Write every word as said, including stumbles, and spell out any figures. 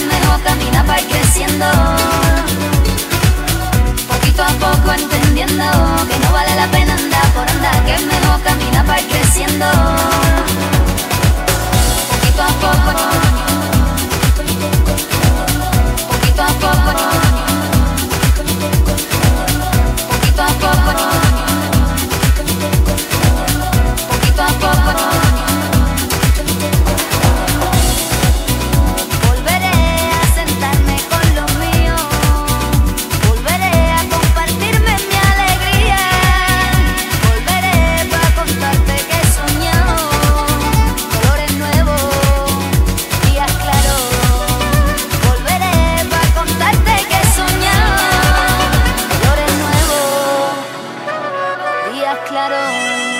pendejo camina para ir creciendo, poquito a poco entendiendo que no vale la pena andar por andar, que es mejor camina para ir creciendo, poquito a poco, poquito a poco, poquito a poco, poquito a poco. Claro.